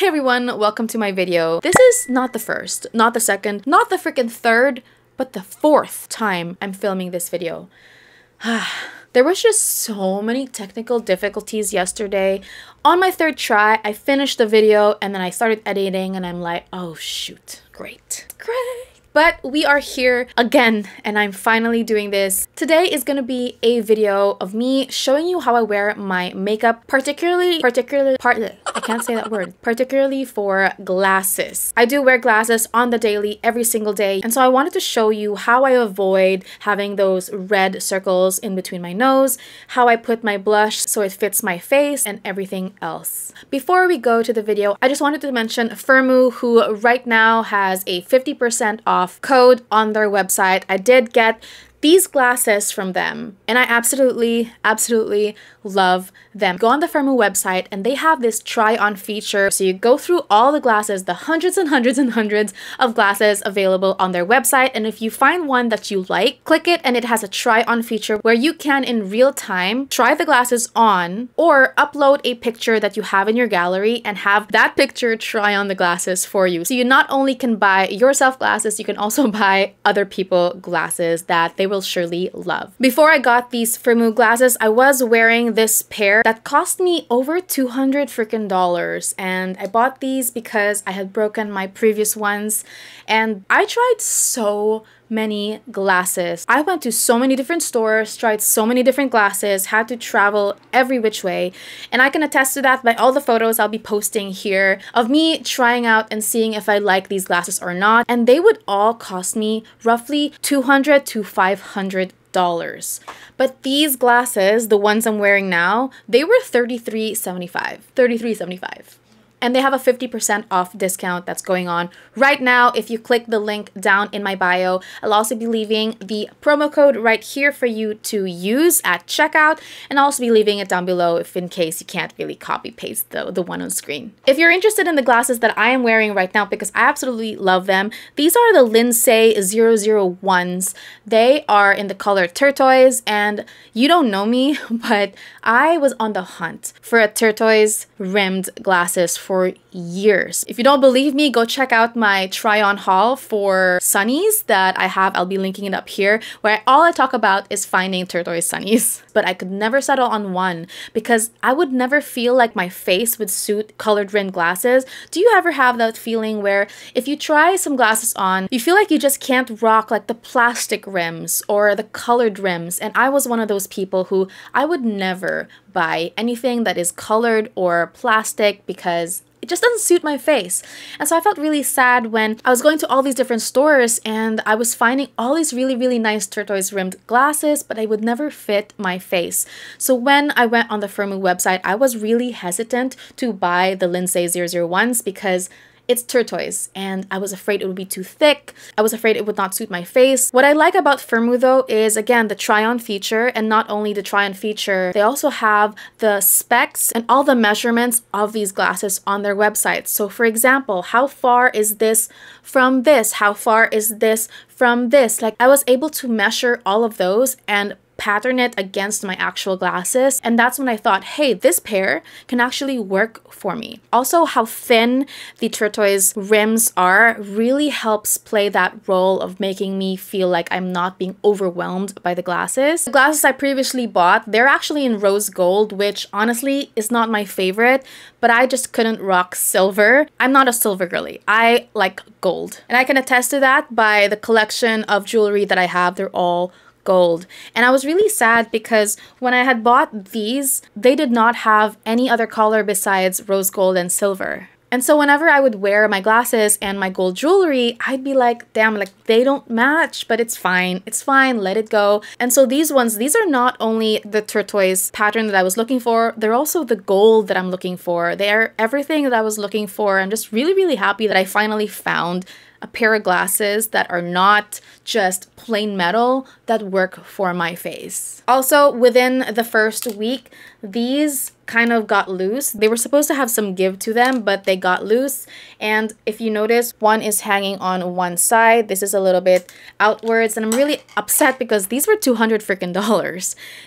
Hey everyone, welcome to my video. This is not the first, not the second, not the freaking third, but the fourth time I'm filming this video. There was just so many technical difficulties yesterday. On my third try, I finished the video and then I started editing and I'm like, oh shoot, great. But we are here again and I'm finally doing this. Today is gonna be a video of me showing you how I wear my makeup, particularly for glasses. I do wear glasses on the daily every single day, and so I wanted to show you how I avoid having those red circles in between my nose, how I put my blush so it fits my face, and everything else. Before we go to the video, I just wanted to mention Firmoo, who right now has a 50% off code on their website. I did get these glasses from them and I absolutely love them. Go on the Firmoo website and they have this try on feature, so you go through all the glasses, the hundreds of glasses available on their website, and if you find one that you like, click it and it has a try on feature where you can in real time try the glasses on or upload a picture that you have in your gallery and have that picture try on the glasses for you. So you not only can buy yourself glasses, you can also buy other people glasses that they will surely love. Before I got these Firmoo glasses, I was wearing this pair that cost me over $200 freaking, and I bought these because I had broken my previous ones and I tried so many glasses. I went to so many different stores, tried so many different glasses, had to travel every which way, and I can attest to that by all the photos I'll be posting here of me trying out and seeing if I like these glasses or not, and they would all cost me roughly $200 to $500. But these glasses, the ones I'm wearing now, they were $33.75. And they have a 50% off discount that's going on right now. If you click the link down in my bio, I'll also be leaving the promo code right here for you to use at checkout, and I'll also be leaving it down below if in case you can't really copy paste the one on screen. If you're interested in the glasses that I am wearing right now, because I absolutely love them, these are the Lindsay001s. They are in the color turquoise, and you don't know me, but I was on the hunt for a turquoise rimmed glasses for years. If you don't believe me, go check out my try on haul for sunnies that I have. I'll be linking it up here, where all I talk about is finding turquoise sunnies. But I could never settle on one because I would never feel like my face would suit colored rimmed glasses. Do you ever have that feeling where if you try some glasses on, you feel like you just can't rock like the plastic rims or the colored rims? And I was one of those people who I would never buy anything that is colored or plastic because it just doesn't suit my face. And so I felt really sad when I was going to all these different stores and I was finding all these really nice turquoise rimmed glasses, but they would never fit my face. So when I went on the Firmoo website, I was really hesitant to buy the Lindsay001s because it's turquoise and I was afraid it would be too thick. I was afraid it would not suit my face. What I like about Firmoo though is, again, the try-on feature, and not only the try-on feature, they also have the specs and all the measurements of these glasses on their website. So for example, how far is this from this? How far is this from this? Like, I was able to measure all of those and pattern it against my actual glasses, and that's when I thought, hey, this pair can actually work for me. Also, how thin the turquoise rims are really helps play that role of making me feel like I'm not being overwhelmed by the glasses. The glasses I previously bought, they're actually in rose gold, which honestly is not my favorite, but I just couldn't rock silver. I'm not a silver girly. I like gold, and I can attest to that by the collection of jewelry that I have. They're all gold. And I was really sad because when I had bought these, they did not have any other color besides rose gold and silver. And so whenever I would wear my glasses and my gold jewelry, I'd be like, damn, like they don't match, but it's fine. It's fine. Let it go. And so these ones, these are not only the turquoise pattern that I was looking for, they're also the gold that I'm looking for. They are everything that I was looking for. I'm just really happy that I finally found a pair of glasses that are not just plain metal that work for my face. Also, within the first week, these kind of got loose. They were supposed to have some give to them, but they got loose. And if you notice, one is hanging on one side. This is a little bit outwards, and I'm really upset because these were $200 freaking.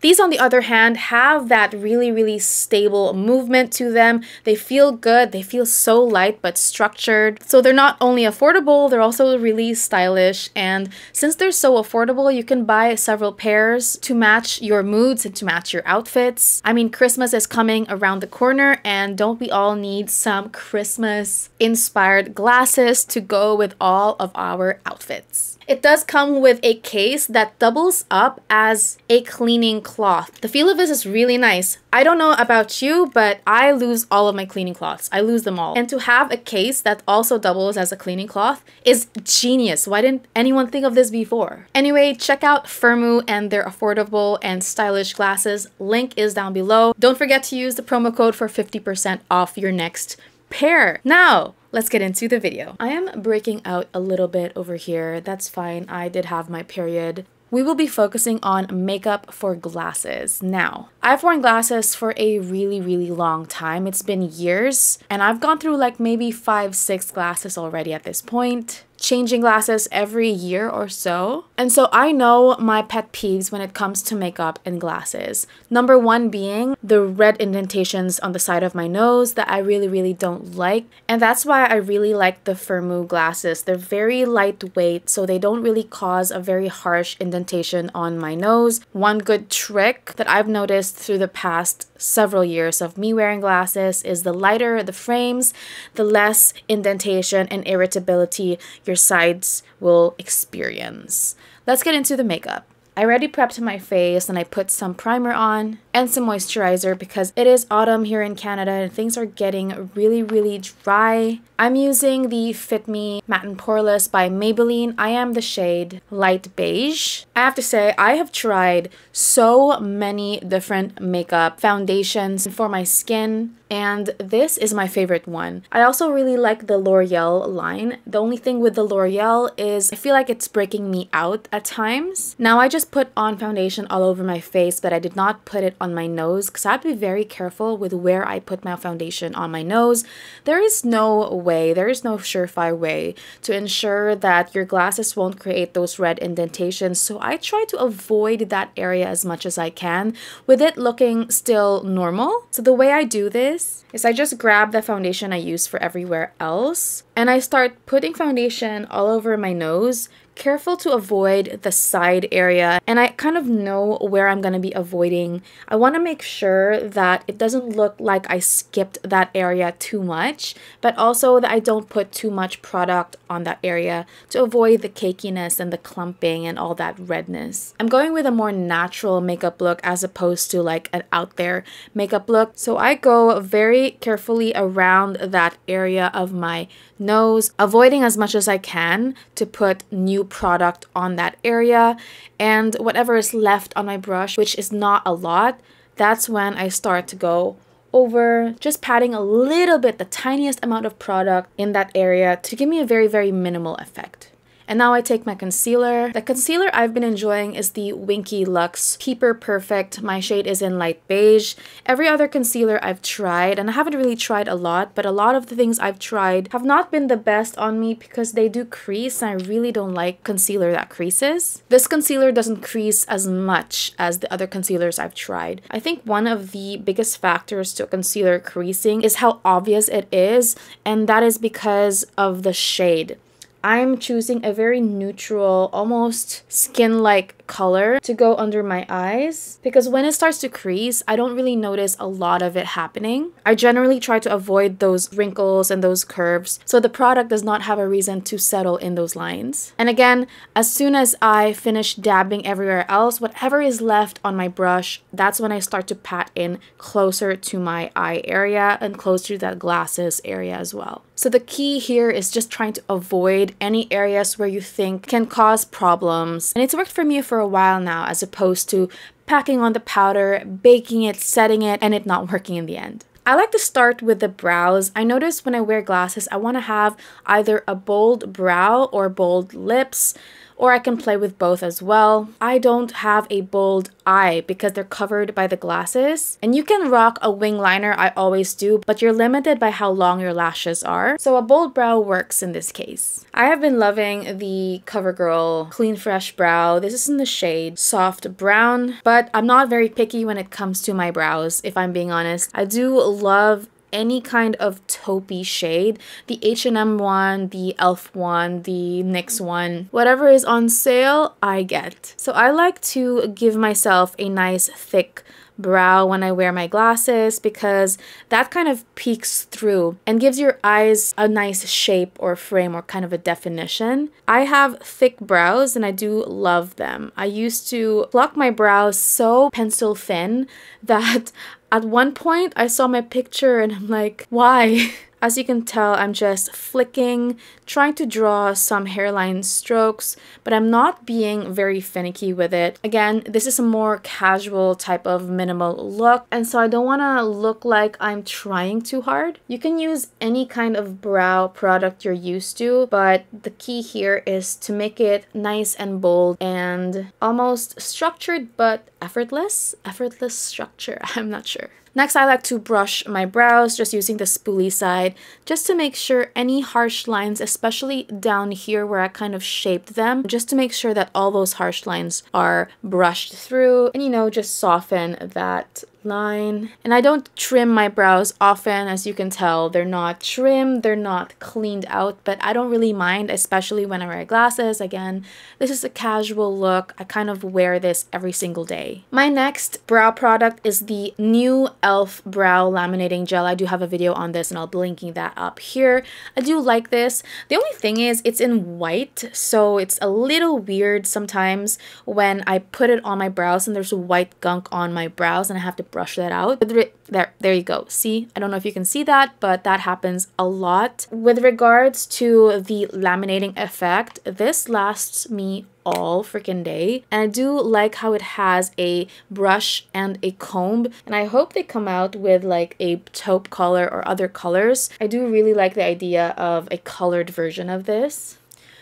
These, on the other hand, have that really, really stable movement to them. They feel good. They feel so light but structured. So they're not only affordable, they're also really stylish. And since they're so affordable, you can buy several pairs to match your moods and to match your outfits. I mean, Christmas is coming around the corner, and don't we all need some Christmas inspired glasses to go with all of our outfits? It does come with a case that doubles up as a cleaning cloth. The feel of this is really nice. I don't know about you, but I lose all of my cleaning cloths. I lose them all. And to have a case that also doubles as a cleaning cloth is genius. Why didn't anyone think of this before? Anyway, check out Firmoo and their affordable and stylish glasses. Link is down below. Don't forget to use the promo code for 50% off your next pair. Now, let's get into the video. I am breaking out a little bit over here. That's fine. I did have my period. We will be focusing on makeup for glasses. Now, I've worn glasses for a really, really long time. It's been years, and I've gone through like maybe 5-6 glasses already at this point, changing glasses every year or so. And so I know my pet peeves when it comes to makeup and glasses. Number one being the red indentations on the side of my nose that I really, really don't like. And that's why I really like the Firmoo glasses. They're very lightweight, so they don't really cause a very harsh indentation on my nose. One good trick that I've noticed through the past several years of me wearing glasses is the lighter the frames, the less indentation and irritability your sides will experience. Let's get into the makeup. I already prepped my face, and I put some primer on and some moisturizer because it is autumn here in Canada and things are getting really, really dry. I'm using the Fit Me Matte and Poreless by Maybelline. I am the shade Light Beige. I have to say, I have tried so many different makeup foundations for my skin, and this is my favorite one. I also really like the L'Oreal line. The only thing with the L'Oreal is I feel like it's breaking me out at times. Now, I just put on foundation all over my face, but I did not put it on my nose because I have to be very careful with where I put my foundation on my nose. There is no way, there is no surefire way to ensure that your glasses won't create those red indentations. So I try to avoid that area as much as I can with it looking still normal. So the way I do this is I just grab the foundation I use for everywhere else, and I start putting foundation all over my nose, careful to avoid the side area, and I kind of know where I'm going to be avoiding. I want to make sure that it doesn't look like I skipped that area too much, but also that I don't put too much product on that area to avoid the cakiness and the clumping and all that redness. I'm going with a more natural makeup look as opposed to like an out there makeup look. So I go very carefully around that area of my nose, avoiding as much as I can to put new product on that area, and whatever is left on my brush, which is not a lot, that's when I start to go over, just patting a little bit, the tiniest amount of product in that area to give me a very, very minimal effect. And now I take my concealer. The concealer I've been enjoying is the Winky Lux Keeper Perfect. My shade is in Light Beige. Every other concealer I've tried, and I haven't really tried a lot, but a lot of the things I've tried have not been the best on me because they do crease, and I really don't like concealer that creases. This concealer doesn't crease as much as the other concealers I've tried. I think one of the biggest factors to a concealer creasing is how obvious it is, and that is because of the shade. I'm choosing a very neutral, almost skin-like color to go under my eyes because when it starts to crease, I don't really notice a lot of it happening. I generally try to avoid those wrinkles and those curves so the product does not have a reason to settle in those lines. And again, as soon as I finish dabbing everywhere else, whatever is left on my brush, that's when I start to pat in closer to my eye area and closer to that glasses area as well. So the key here is just trying to avoid any areas where you think can cause problems. And it's worked for me for a while now, as opposed to packing on the powder, baking it, setting it, and it not working in the end. I like to start with the brows. I notice when I wear glasses, I want to have either a bold brow or bold lips, or I can play with both as well. I don't have a bold eye because they're covered by the glasses. And you can rock a wing liner, I always do, but you're limited by how long your lashes are. So a bold brow works in this case. I have been loving the CoverGirl Clean Fresh Brow. This is in the shade Soft Brown, but I'm not very picky when it comes to my brows, if I'm being honest. I do love any kind of taupey shade, the H&M one, the ELF one, the NYX one, whatever is on sale, I get. So I like to give myself a nice thick brow when I wear my glasses because that kind of peeks through and gives your eyes a nice shape or frame or kind of a definition. I have thick brows and I do love them. I used to pluck my brows so pencil thin that at one point I saw my picture and I'm like, why? As you can tell, I'm just flicking, trying to draw some hairline strokes, but I'm not being very finicky with it. Again, this is a more casual type of minimal look, and so I don't want to look like I'm trying too hard. You can use any kind of brow product you're used to, but the key here is to make it nice and bold and almost structured but effortless. Effortless structure, I'm not sure. Next, I like to brush my brows, just using the spoolie side, just to make sure any harsh lines, especially down here where I kind of shaped them, just to make sure that all those harsh lines are brushed through and, you know, just soften that line. And I don't trim my brows often, as you can tell. They're not trimmed, they're not cleaned out, but I don't really mind, especially when I wear glasses. Again, this is a casual look. I kind of wear this every single day. My next brow product is the new ELF brow laminating gel. I do have a video on this and I'll be linking that up here. I do like this. The only thing is it's in white, so it's a little weird sometimes when I put it on my brows and there's white gunk on my brows and I have to brush that out. There you go. See, I don't know if you can see that, but that happens a lot. With regards to the laminating effect, this lasts me all freaking day, and I do like how it has a brush and a comb, and I hope they come out with like a taupe color or other colors. I do really like the idea of a colored version of this.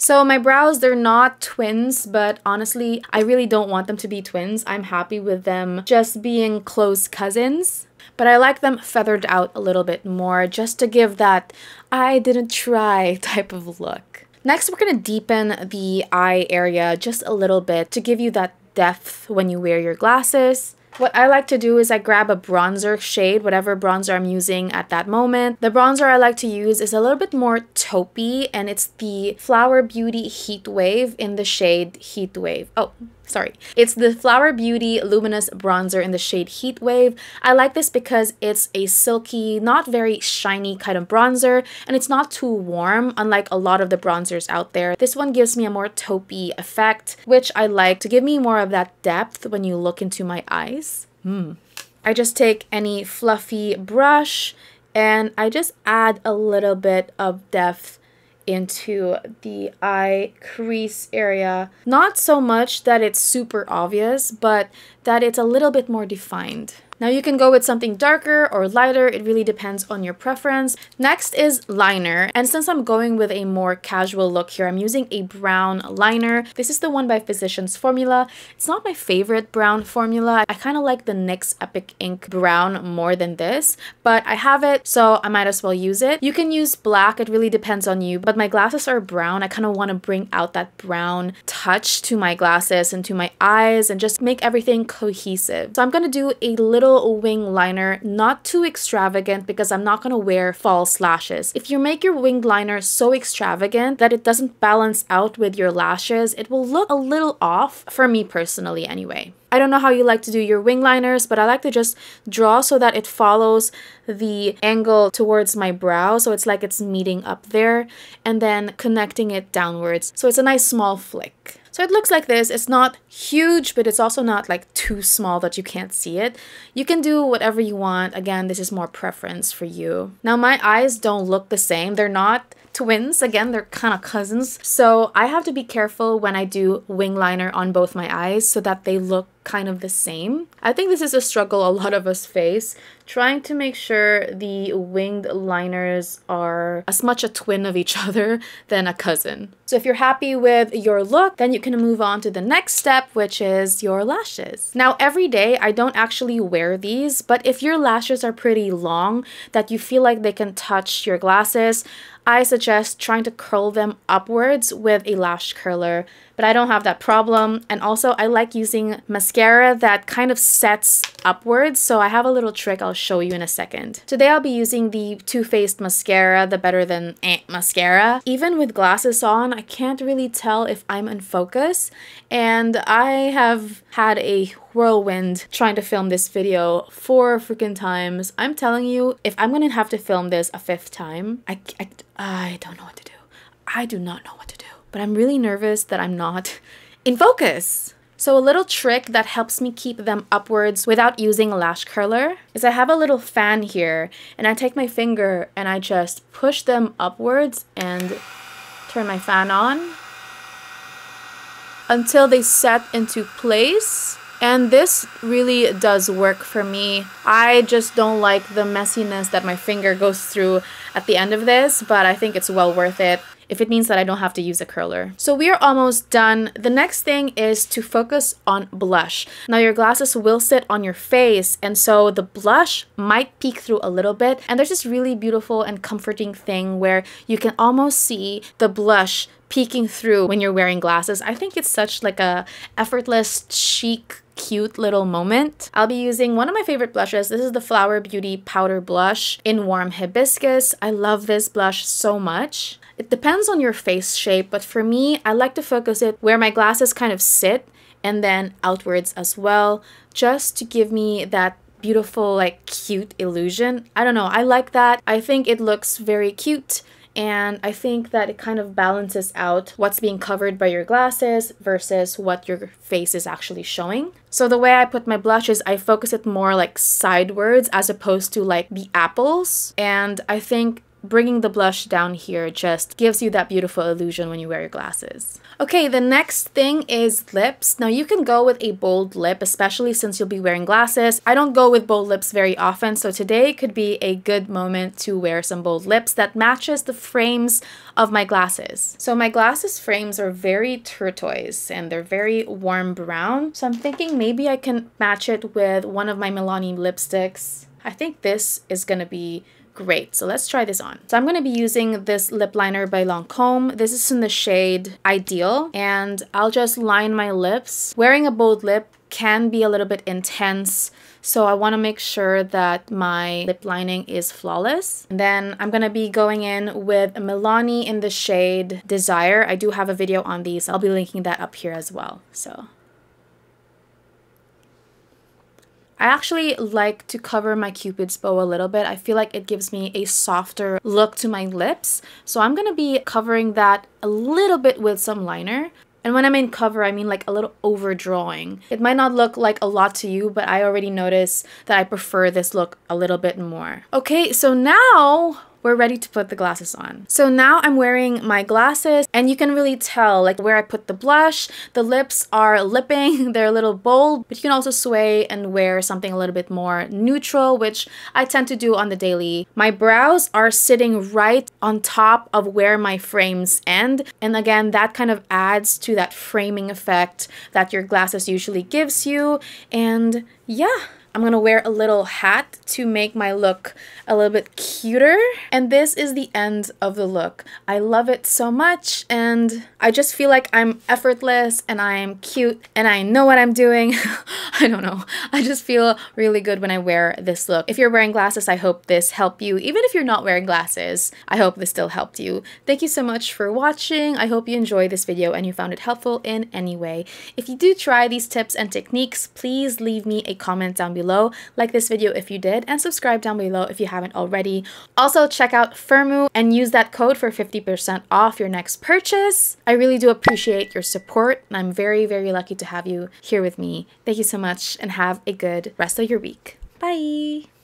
So my brows, they're not twins, but honestly, I really don't want them to be twins. I'm happy with them just being close cousins, but I like them feathered out a little bit more just to give that I didn't try type of look. Next, we're going to deepen the eye area just a little bit to give you that depth when you wear your glasses. What I like to do is I grab a bronzer shade, whatever bronzer I'm using at that moment. The bronzer I like to use is a little bit more taupey, and it's the Flower Beauty Heat Wave in the shade Heat Wave. Oh, sorry. It's the Flower Beauty Luminous Bronzer in the shade Heat Wave. I like this because it's a silky, not very shiny kind of bronzer, and it's not too warm, unlike a lot of the bronzers out there. This one gives me a more taupey effect, which I like to give me more of that depth when you look into my eyes. I just take any fluffy brush and I just add a little bit of depth into the eye crease area. Not so much that it's super obvious, but that it's a little bit more defined. Now you can go with something darker or lighter. It really depends on your preference. Next is liner. And since I'm going with a more casual look here, I'm using a brown liner. This is the one by Physicians Formula. It's not my favorite brown formula. I kind of like the NYX Epic Ink Brown more than this, but I have it, so I might as well use it. You can use black. It really depends on you, but my glasses are brown. I kind of want to bring out that brown touch to my glasses and to my eyes and just make everything cohesive. So I'm going to do a little wing liner, not too extravagant because I'm not going to wear false lashes. If you make your wing liner so extravagant that it doesn't balance out with your lashes, it will look a little off, for me personally anyway. I don't know how you like to do your wing liners, but I like to just draw so that it follows the angle towards my brow, so it's like it's meeting up there and then connecting it downwards. So it's a nice small flick. So it looks like this. It's not huge, but it's also not like too small that you can't see it. You can do whatever you want. Again, this is more preference for you. Now my eyes don't look the same. They're not twins. Again, they're kind of cousins. So I have to be careful when I do wing liner on both my eyes so that they look kind of the same. I think this is a struggle a lot of us face, trying to make sure the winged liners are as much a twin of each other than a cousin. So if you're happy with your look, then you can move on to the next step, which is your lashes. Now, every day I don't actually wear these, but if your lashes are pretty long that you feel like they can touch your glasses, I suggest trying to curl them upwards with a lash curler, but I don't have that problem. And also I like using mascara that kind of sets upwards. So I have a little trick I'll show you in a second. Today I'll be using the Too Faced mascara, the Better Than mascara. Even with glasses on, I can't really tell if I'm in focus, and I have had a whirlwind trying to film this video 4 freaking times. I'm telling you, if I'm gonna have to film this a 5th time, I don't know what to do. I do not know what to do, but I'm really nervous that I'm not in focus. So a little trick that helps me keep them upwards without using a lash curler is I have a little fan here, and I take my finger and I just push them upwards and turn my fan on until they set into place. And this really does work for me. I just don't like the messiness that my finger goes through at the end of this, but I think it's well worth it if it means that I don't have to use a curler. So we are almost done. The next thing is to focus on blush. Now your glasses will sit on your face, and so the blush might peek through a little bit, and there's this really beautiful and comforting thing where you can almost see the blush peeking through when you're wearing glasses. I think it's such like a effortless, chic, cute little moment. I'll be using one of my favorite blushes. This is the Flower Beauty Powder Blush in Warm Hibiscus. I love this blush so much. It depends on your face shape, but for me, I like to focus it where my glasses kind of sit and then outwards as well, just to give me that beautiful, like, cute illusion. I don't know, I like that. I think it looks very cute, and I think that it kind of balances out what's being covered by your glasses versus what your face is actually showing. So the way I put my blush is I focus it more like sidewards as opposed to like the apples. And I think bringing the blush down here just gives you that beautiful illusion when you wear your glasses. Okay, the next thing is lips. Now you can go with a bold lip, especially since you'll be wearing glasses. I don't go with bold lips very often, so today could be a good moment to wear some bold lips that matches the frames of my glasses. So my glasses frames are very turquoise and they're very warm brown. So I'm thinking maybe I can match it with one of my Milani lipsticks. I think this is gonna be great, so let's try this on. So I'm going to be using this lip liner by Lancôme. This is in the shade Ideal, and I'll just line my lips. Wearing a bold lip can be a little bit intense, so I want to make sure that my lip lining is flawless. And then I'm going to be going in with Milani in the shade Desire. I do have a video on these. I'll be linking that up here as well. So I actually like to cover my Cupid's bow a little bit. I feel like it gives me a softer look to my lips. So I'm going to be covering that a little bit with some liner. And when I mean cover, I mean like a little overdrawing. It might not look like a lot to you, but I already noticed that I prefer this look a little bit more. Okay, so now we're ready to put the glasses on. So now I'm wearing my glasses, and you can really tell like where I put the blush. The lips are lipping, they're a little bold, but you can also sway and wear something a little bit more neutral, which I tend to do on the daily. My brows are sitting right on top of where my frames end. And again, that kind of adds to that framing effect that your glasses usually gives you. And yeah, I'm gonna wear a little hat to make my look a little bit cuter. And this is the end of the look. I love it so much, and I just feel like I'm effortless and I'm cute and I know what I'm doing. I don't know. I just feel really good when I wear this look. If you're wearing glasses, I hope this helped you. Even if you're not wearing glasses, I hope this still helped you. Thank you so much for watching. I hope you enjoyed this video and you found it helpful in any way. If you do try these tips and techniques, please leave me a comment down below. Like this video if you did, and subscribe down below if you haven't already. Also, check out Firmoo and use that code for 50% off your next purchase. I really do appreciate your support, and I'm very, very lucky to have you here with me. Thank you so much, and have a good rest of your week. Bye!